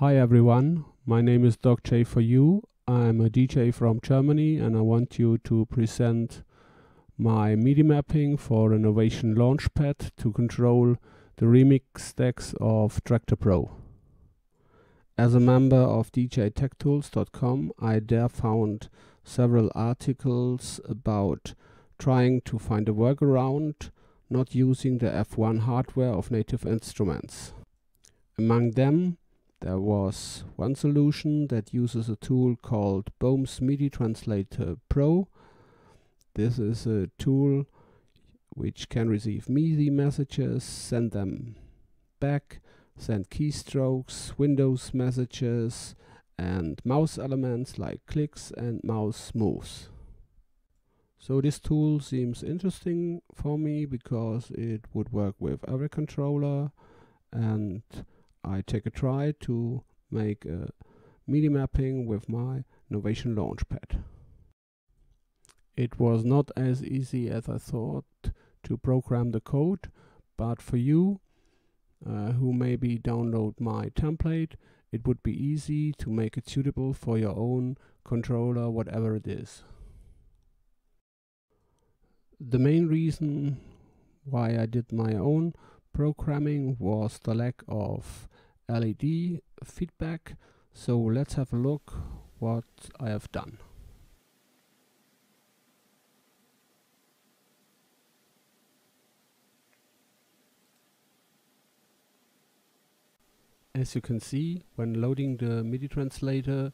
Hi everyone, my name is Doc J for you. I'm a DJ from Germany and I want you to present my MIDI mapping for a Novation Launchpad to control the remixdecks of Traktor Pro. As a member of DJTechTools.com, I there found several articles about trying to find a workaround not using the F1 hardware of Native Instruments. Among them, there was one solution that uses a tool called Bome's MIDI Translator Pro. This is a tool which can receive MIDI messages, send them back, send keystrokes, Windows messages and mouse elements like clicks and mouse moves. So this tool seems interesting for me because it would work with every controller, and I take a try to make a MIDI mapping with my Novation Launchpad. It was not as easy as I thought to program the code, but for you who maybe download my template, it would be easy to make it suitable for your own controller, whatever it is. The main reason why I did my own programming was the lack of LED feedback, so let's have a look what I have done. As you can see, when loading the MIDI translator,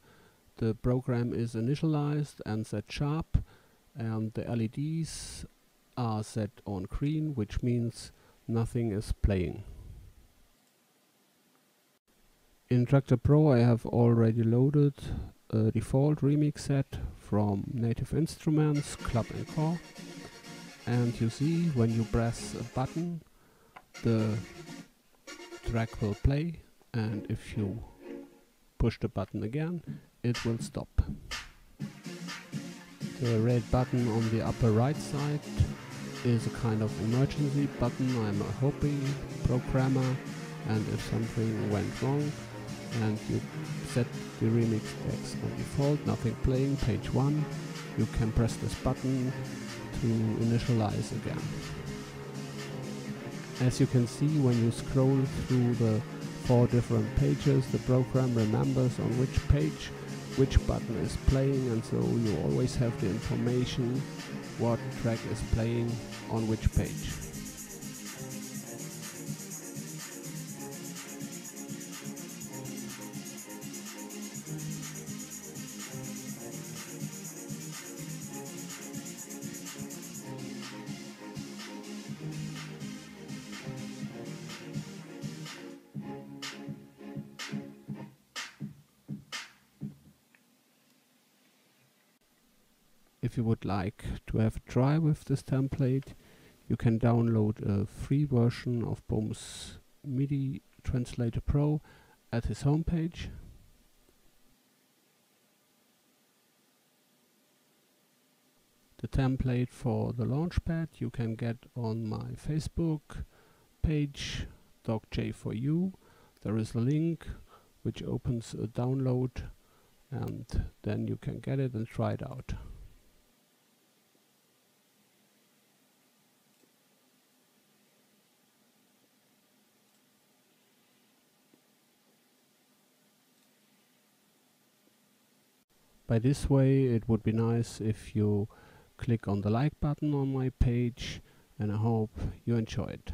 the program is initialized and set sharp, and the LEDs are set on green, which means nothing is playing. In Traktor Pro I have already loaded a default remix set from Native Instruments, Club and Core, and you see when you press a button the track will play, and if you push the button again it will stop. The red button on the upper right side is a kind of emergency button. I'm a hobby programmer, and if something went wrong and you set the remix decks on default, nothing playing, page 1, you can press this button to initialize again. As you can see, when you scroll through the 4 different pages, the program remembers on which page which button is playing, and so you always have the information what track is playing on which page. If you would like to have a try with this template, you can download a free version of Bome's MIDI Translator Pro at his homepage. The template for the Launchpad you can get on my Facebook page, Doc J for you. There is a link which opens a download, and then you can get it and try it out. By this way, it would be nice if you click on the like button on my page, and I hope you enjoyed.